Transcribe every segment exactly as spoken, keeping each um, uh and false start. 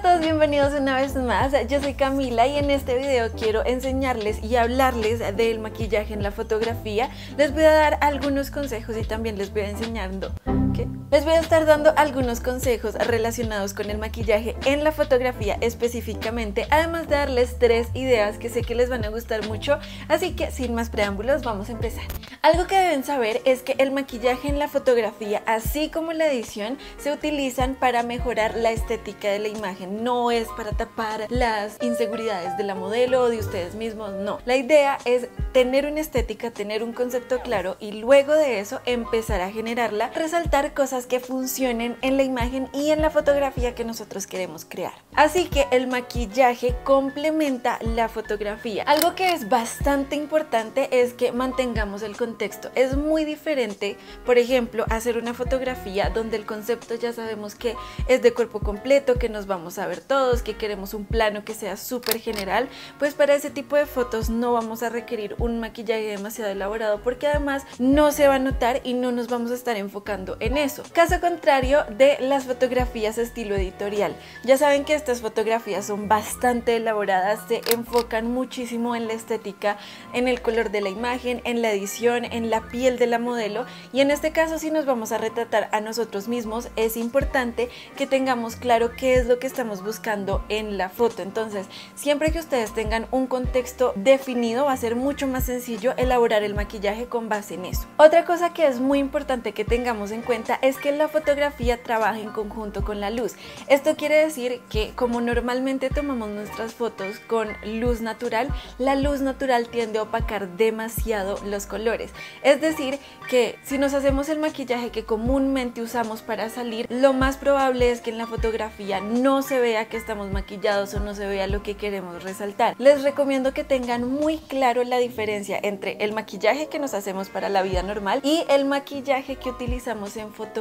a todos, bienvenidos una vez más. Yo soy Camila y en este video quiero enseñarles y hablarles del maquillaje en la fotografía. Les voy a dar algunos consejos y también les voy a enseñando ¿qué? Les voy a estar dando algunos consejos relacionados con el maquillaje en la fotografía específicamente, además de darles tres ideas que sé que les van a gustar mucho, así que sin más preámbulos vamos a empezar. Algo que deben saber es que el maquillaje en la fotografía, así como la edición, se utilizan para mejorar la estética de la imagen, no es para tapar las inseguridades de la modelo o de ustedes mismos, no. La idea es tener una estética, tener un concepto claro y luego de eso empezar a generarla, resaltar cosas que funcionen en la imagen y en la fotografía que nosotros queremos crear. Así que el maquillaje complementa la fotografía. Algo que es bastante importante es que mantengamos el contexto. Es muy diferente, por ejemplo, hacer una fotografía donde el concepto ya sabemos que es de cuerpo completo, que nos vamos a ver todos, que queremos un plano que sea súper general. Pues para ese tipo de fotos no vamos a requerir un maquillaje demasiado elaborado porque además no se va a notar y no nos vamos a estar enfocando en eso. Caso contrario de las fotografías estilo editorial. Ya saben que estas fotografías son bastante elaboradas, se enfocan muchísimo en la estética, en el color de la imagen, en la edición, en la piel de la modelo, y en este caso si nos vamos a retratar a nosotros mismos es importante que tengamos claro qué es lo que estamos buscando en la foto. Entonces, siempre que ustedes tengan un contexto definido va a ser mucho más sencillo elaborar el maquillaje con base en eso. Otra cosa que es muy importante que tengamos en cuenta es que la fotografía trabaja en conjunto con la luz. Esto quiere decir que como normalmente tomamos nuestras fotos con luz natural, la luz natural tiende a opacar demasiado los colores. Es decir, que si nos hacemos el maquillaje que comúnmente usamos para salir, lo más probable es que en la fotografía no se vea que estamos maquillados o no se vea lo que queremos resaltar. Les recomiendo que tengan muy claro la diferencia entre el maquillaje que nos hacemos para la vida normal y el maquillaje que utilizamos en fotografía.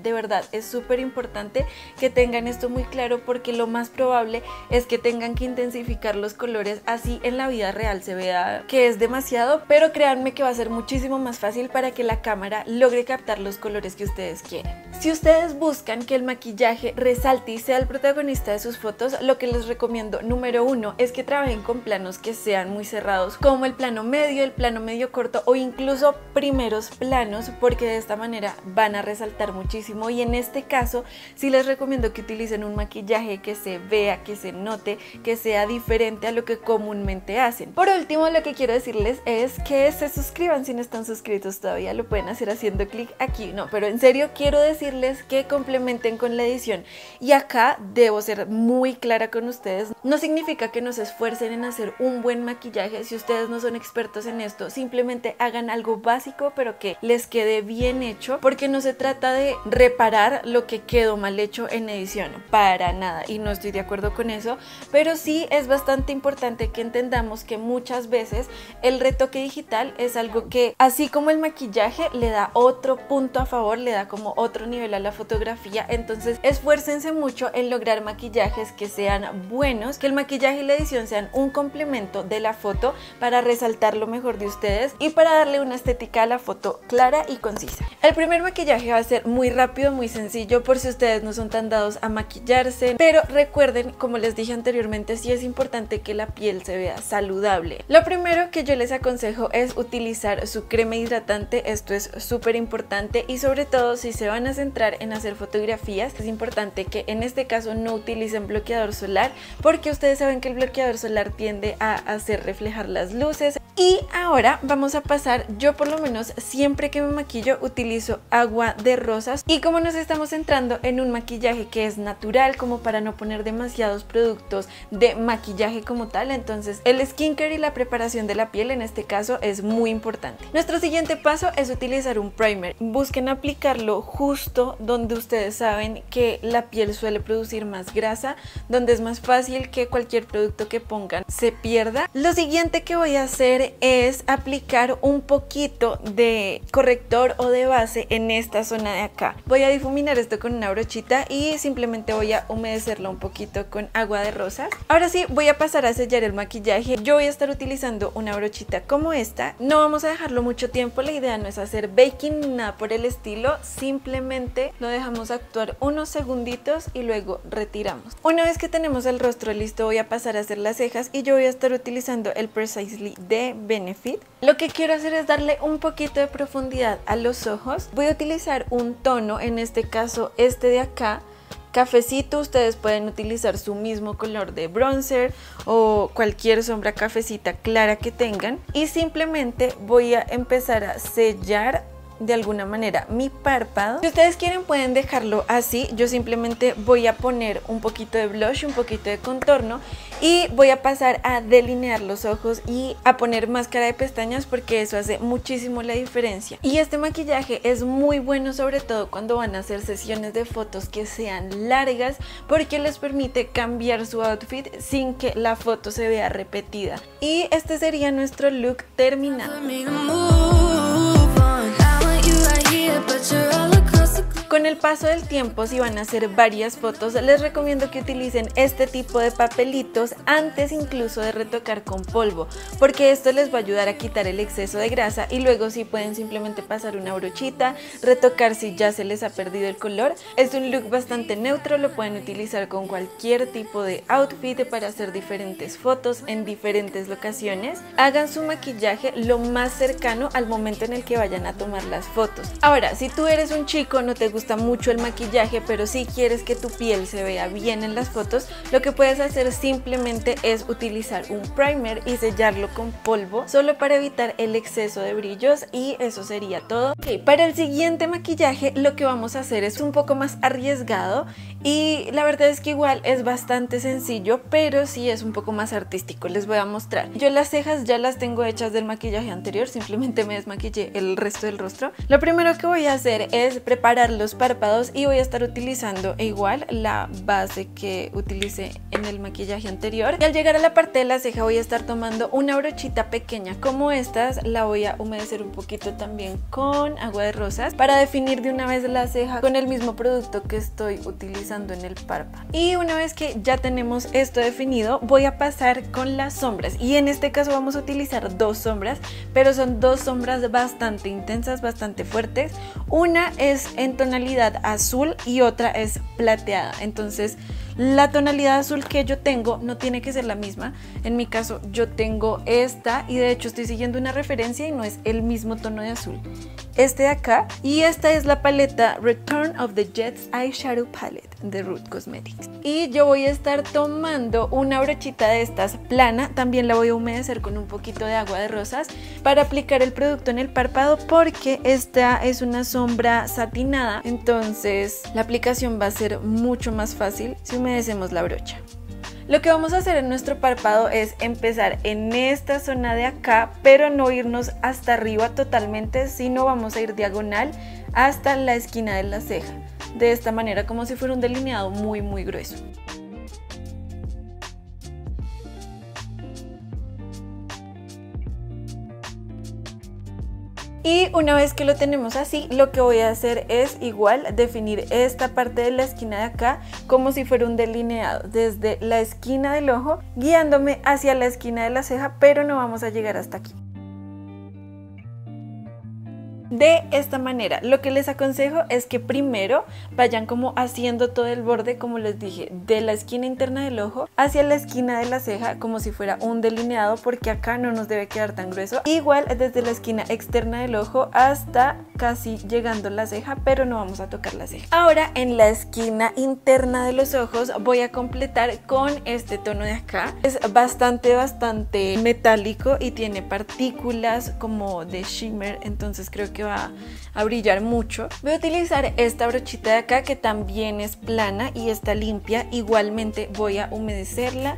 De verdad, es súper importante que tengan esto muy claro porque lo más probable es que tengan que intensificar los colores, así en la vida real se vea que es demasiado, pero créanme que va a ser muchísimo más fácil para que la cámara logre captar los colores que ustedes quieren. Si ustedes buscan que el maquillaje resalte y sea el protagonista de sus fotos, lo que les recomiendo número uno es que trabajen con planos que sean muy cerrados, como el plano medio, el plano medio corto o incluso primeros planos, porque de esta manera van a resaltar muchísimo. Y en este caso sí les recomiendo que utilicen un maquillaje que se vea, que se note, que sea diferente a lo que comúnmente hacen. Por último, lo que quiero decirles es que se suscriban si no están suscritos todavía, lo pueden hacer haciendo clic aquí, no, pero en serio quiero decirles que complementen con la edición, y acá debo ser muy clara con ustedes, no significa que no se esfuercen en hacer un buen maquillaje. Si ustedes no son expertos en esto, simplemente hagan algo básico pero que les quede bien hecho, porque no se trata de reparar lo que quedó mal hecho en edición, para nada, y no estoy de acuerdo con eso, pero sí es bastante importante que entendamos que muchas veces el retoque digital es algo que, así como el maquillaje, le da otro punto a favor, le da como otro nivel a la fotografía. Entonces esfuércense mucho en lograr maquillajes que sean buenos, que el maquillaje y la edición sean un complemento de la foto para resaltar lo mejor de ustedes y para darle una estética a la foto clara y concisa. El primer maquillaje va a ser muy rápido, muy sencillo, por si ustedes no son tan dados a maquillarse, pero recuerden, como les dije anteriormente, sí es importante que la piel se vea saludable. Lo primero que yo les aconsejo es utilizar su crema hidratante. Esto es súper importante, y sobre todo si se van a centrar en hacer fotografías, es importante que en este caso no utilicen bloqueador solar, porque ustedes saben que el bloqueador solar tiende a hacer reflejar las luces. Y ahora vamos a pasar, yo por lo menos siempre que me maquillo utilizo agua de rosas, y como nos estamos centrando en un maquillaje que es natural, como para no poner demasiados productos de maquillaje como tal, entonces el skincare y la preparación de la piel en este caso es muy importante. Nuestro siguiente paso es utilizar un primer. Busquen aplicarlo justo donde ustedes saben que la piel suele producir más grasa, donde es más fácil que cualquier producto que pongan se pierda. Lo siguiente que voy a hacer hacer es aplicar un poquito de corrector o de base en esta zona de acá. Voy a difuminar esto con una brochita y simplemente voy a humedecerlo un poquito con agua de rosas. Ahora sí, voy a pasar a sellar el maquillaje. Yo voy a estar utilizando una brochita como esta. No vamos a dejarlo mucho tiempo, la idea no es hacer baking ni nada por el estilo, simplemente lo dejamos actuar unos segunditos y luego retiramos. Una vez que tenemos el rostro listo, voy a pasar a hacer las cejas y yo voy a estar utilizando el Precisely de Benefit. Lo que quiero hacer es darle un poquito de profundidad a los ojos. Voy a utilizar un tono, en este caso este de acá, cafecito. Ustedes pueden utilizar su mismo color de bronzer o cualquier sombra cafecita clara que tengan, y simplemente voy a empezar a sellar de alguna manera mi párpado. Si ustedes quieren pueden dejarlo así, yo simplemente voy a poner un poquito de blush, un poquito de contorno y voy a pasar a delinear los ojos y a poner máscara de pestañas porque eso hace muchísimo la diferencia. Y este maquillaje es muy bueno sobre todo cuando van a hacer sesiones de fotos que sean largas porque les permite cambiar su outfit sin que la foto se vea repetida. Y este sería nuestro look terminado. Con el paso del tiempo, si van a hacer varias fotos, les recomiendo que utilicen este tipo de papelitos antes incluso de retocar con polvo, porque esto les va a ayudar a quitar el exceso de grasa y luego sí pueden simplemente pasar una brochita, retocar si ya se les ha perdido el color. Es un look bastante neutro, lo pueden utilizar con cualquier tipo de outfit para hacer diferentes fotos en diferentes locaciones. Hagan su maquillaje lo más cercano al momento en el que vayan a tomar las fotos. Ahora, si tú eres un chico, no te gusta mucho el maquillaje, pero si quieres que tu piel se vea bien en las fotos, lo que puedes hacer simplemente es utilizar un primer y sellarlo con polvo, solo para evitar el exceso de brillos, y eso sería todo. Ok, para el siguiente maquillaje lo que vamos a hacer es un poco más arriesgado y la verdad es que igual es bastante sencillo, pero sí es un poco más artístico. Les voy a mostrar. Yo las cejas ya las tengo hechas del maquillaje anterior, simplemente me desmaquillé el resto del rostro. Lo primero que voy a hacer es preparar los párpados y voy a estar utilizando igual la base que utilicé en el maquillaje anterior. Y al llegar a la parte de la ceja voy a estar tomando una brochita pequeña como estas, la voy a humedecer un poquito también con agua de rosas para definir de una vez la ceja con el mismo producto que estoy utilizando en el párpado. Y una vez que ya tenemos esto definido, voy a pasar con las sombras, y en este caso vamos a utilizar dos sombras, pero son dos sombras bastante intensas, bastante fuertes. Una es en tonalidad azul y otra es plateada. Entonces la tonalidad azul que yo tengo no tiene que ser la misma. En mi caso yo tengo esta, y de hecho estoy siguiendo una referencia y no es el mismo tono de azul, este de acá. Y esta es la paleta Return of the Jets Eyeshadow Palette de Root Cosmetics. Y yo voy a estar tomando una brochita de estas plana, también la voy a humedecer con un poquito de agua de rosas para aplicar el producto en el párpado, porque esta es una sombra satinada, entonces la aplicación va a ser mucho más fácil si humedecemos la brocha. Lo que vamos a hacer en nuestro párpado es empezar en esta zona de acá, pero no irnos hasta arriba totalmente, sino vamos a ir diagonal hasta la esquina de la ceja, de esta manera, como si fuera un delineado muy muy grueso. Y una vez que lo tenemos así, lo que voy a hacer es igual definir esta parte de la esquina de acá como si fuera un delineado, desde la esquina del ojo guiándome hacia la esquina de la ceja, pero no vamos a llegar hasta aquí. De esta manera, lo que les aconsejo es que primero vayan como haciendo todo el borde, como les dije, de la esquina interna del ojo hacia la esquina de la ceja, como si fuera un delineado, porque acá no nos debe quedar tan grueso. Igual desde la esquina externa del ojo hasta casi llegando a la ceja, pero no vamos a tocar la ceja. Ahora en la esquina interna de los ojos voy a completar con este tono de acá. Es bastante, bastante metálico y tiene partículas como de shimmer, entonces creo que Que va a brillar mucho. Voy a utilizar esta brochita de acá que también es plana y está limpia, igualmente voy a humedecerla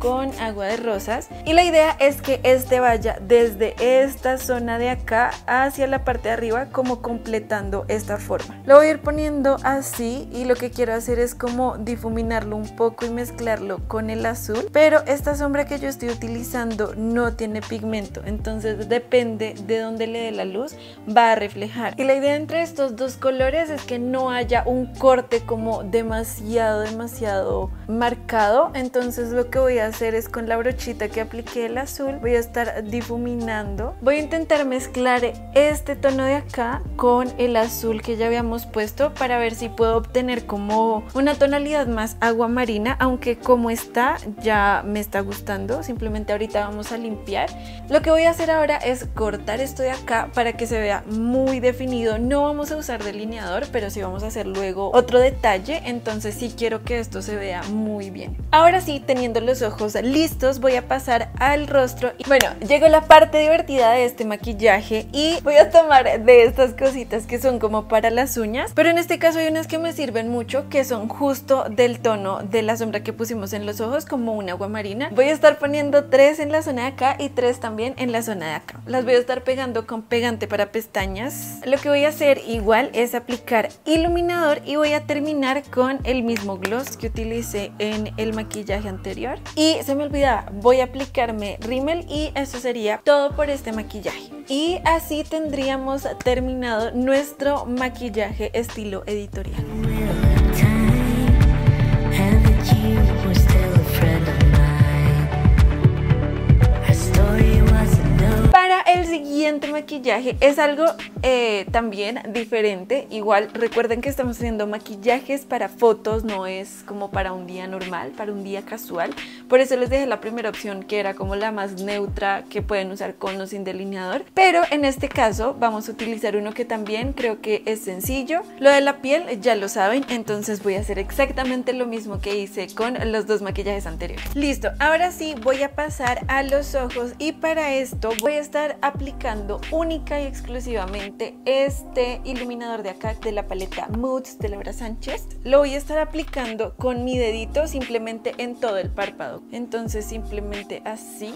con agua de rosas. Y la idea es que este vaya desde esta zona de acá hacia la parte de arriba, como completando esta forma. Lo voy a ir poniendo así y lo que quiero hacer es como difuminarlo un poco y mezclarlo con el azul. Pero esta sombra que yo estoy utilizando no tiene pigmento, entonces depende de dónde le dé la luz va a reflejar. Y la idea entre estos dos colores es que no haya un corte como demasiado, demasiado marcado. Entonces lo que voy a hacer es con la brochita que apliqué el azul voy a estar difuminando. Voy a intentar mezclar este tono de acá con el azul que ya habíamos puesto para ver si puedo obtener como una tonalidad más aguamarina, aunque como está ya me está gustando. Simplemente ahorita vamos a limpiar. Lo que voy a hacer ahora es cortar esto de acá para que se vea muy definido. No vamos a usar delineador, pero sí vamos a hacer luego otro detalle, entonces sí quiero que esto se vea muy bien. Ahora sí, teniendo los ojos listos, voy a pasar al rostro. Y bueno, llegó la parte divertida de este maquillaje y voy a tomar de estas cositas que son como para las uñas, pero en este caso hay unas que me sirven mucho, que son justo del tono de la sombra que pusimos en los ojos, como una aguamarina. Voy a estar poniendo tres en la zona de acá y tres también en la zona de acá. Las voy a estar pegando con pegante para pestañas. Lo que voy a hacer igual es aplicar iluminador y voy a terminar con el mismo gloss que utilicé en el maquillaje anterior. Y se me olvidaba, voy a aplicarme Rimmel y eso sería todo por este maquillaje. Y así tendríamos terminado nuestro maquillaje estilo editorial. Para el siguiente maquillaje es algo eh, también diferente. Igual recuerden que estamos haciendo maquillajes para fotos, no es como para un día normal, para un día casual. Por eso les dejé la primera opción que era como la más neutra, que pueden usar con o sin delineador. Pero en este caso vamos a utilizar uno que también creo que es sencillo. Lo de la piel ya lo saben, entonces voy a hacer exactamente lo mismo que hice con los dos maquillajes anteriores. Listo, ahora sí voy a pasar a los ojos y para esto voy a estar aplicando única y exclusivamente este iluminador de acá de la paleta Moods de Laura Sánchez. Lo voy a estar aplicando con mi dedito simplemente en todo el párpado, entonces simplemente así.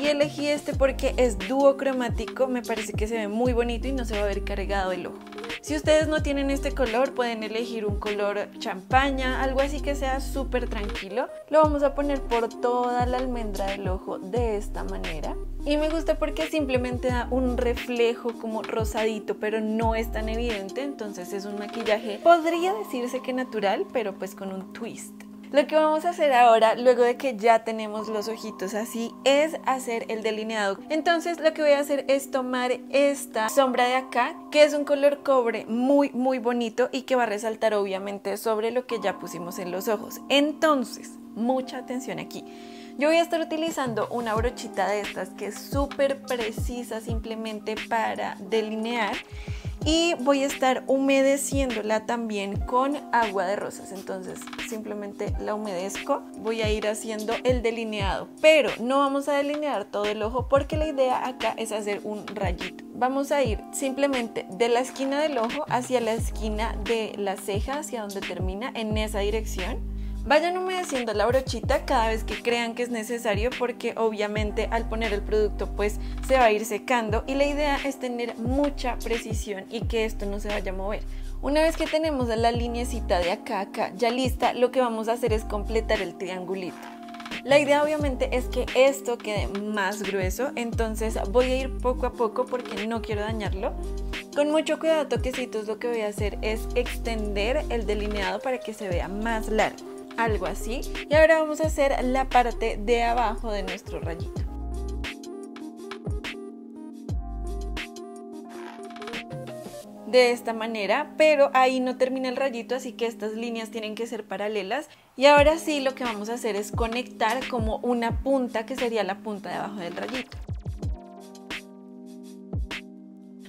Y elegí este porque es duocromático, me parece que se ve muy bonito y no se va a ver cargado el ojo. Si ustedes no tienen este color, pueden elegir un color champaña, algo así que sea súper tranquilo. Lo vamos a poner por toda la almendra del ojo de esta manera. Y me gusta porque simplemente da un reflejo como rosadito, pero no es tan evidente, entonces es un maquillaje, podría decirse que natural, pero pues con un twist. Lo que vamos a hacer ahora, luego de que ya tenemos los ojitos así, es hacer el delineado. Entonces lo que voy a hacer es tomar esta sombra de acá, que es un color cobre muy muy bonito y que va a resaltar obviamente sobre lo que ya pusimos en los ojos. Entonces, mucha atención aquí. Yo voy a estar utilizando una brochita de estas que es súper precisa simplemente para delinear. Y voy a estar humedeciéndola también con agua de rosas, entonces simplemente la humedezco. Voy a ir haciendo el delineado, pero no vamos a delinear todo el ojo porque la idea acá es hacer un rayito. Vamos a ir simplemente de la esquina del ojo hacia la esquina de la ceja, hacia donde termina, en esa dirección. Vayan humedeciendo la brochita cada vez que crean que es necesario porque obviamente al poner el producto pues se va a ir secando y la idea es tener mucha precisión y que esto no se vaya a mover. Una vez que tenemos la linecita de acá a acá ya lista, lo que vamos a hacer es completar el triangulito. La idea obviamente es que esto quede más grueso, entonces voy a ir poco a poco porque no quiero dañarlo. Con mucho cuidado, toquecitos, lo que voy a hacer es extender el delineado para que se vea más largo. Algo así. Y ahora vamos a hacer la parte de abajo de nuestro rayito. De esta manera, pero ahí no termina el rayito, así que estas líneas tienen que ser paralelas. Y ahora sí lo que vamos a hacer es conectar como una punta, que sería la punta de abajo del rayito.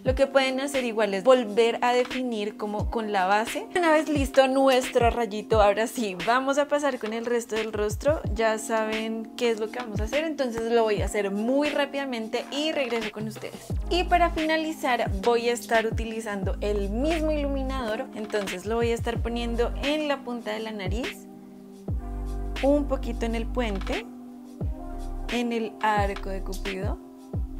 Lo que pueden hacer igual es volver a definir como con la base. Una vez listo nuestro rayito, ahora sí, vamos a pasar con el resto del rostro. Ya saben qué es lo que vamos a hacer, entonces lo voy a hacer muy rápidamente y regreso con ustedes. Y para finalizar voy a estar utilizando el mismo iluminador, entonces lo voy a estar poniendo en la punta de la nariz, un poquito en el puente en el arco de Cupido.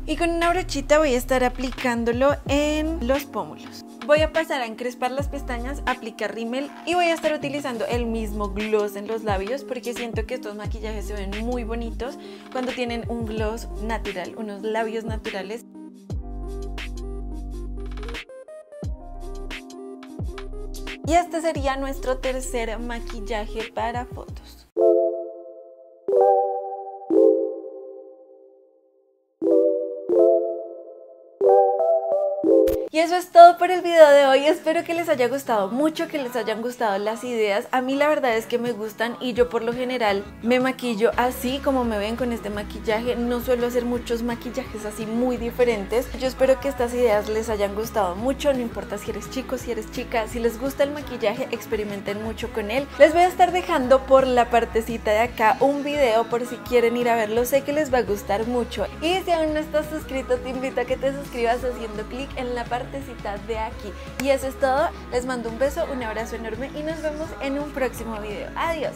Y con una brochita voy a estar aplicándolo en los pómulos. Voy a pasar a encrespar las pestañas, aplicar rímel y voy a estar utilizando el mismo gloss en los labios porque siento que estos maquillajes se ven muy bonitos cuando tienen un gloss natural, unos labios naturales. Y este sería nuestro tercer maquillaje para fotos. Y eso es todo por el video de hoy, espero que les haya gustado mucho, que les hayan gustado las ideas. A mí la verdad es que me gustan y yo por lo general me maquillo así como me ven con este maquillaje. No suelo hacer muchos maquillajes así muy diferentes. Yo espero que estas ideas les hayan gustado mucho, no importa si eres chico, si eres chica. Si les gusta el maquillaje, experimenten mucho con él. Les voy a estar dejando por la partecita de acá un video por si quieren ir a verlo, sé que les va a gustar mucho. Y si aún no estás suscrito, te invito a que te suscribas haciendo clic en la parte de aquí. Y eso es todo, les mando un beso, un abrazo enorme y nos vemos en un próximo video. Adiós.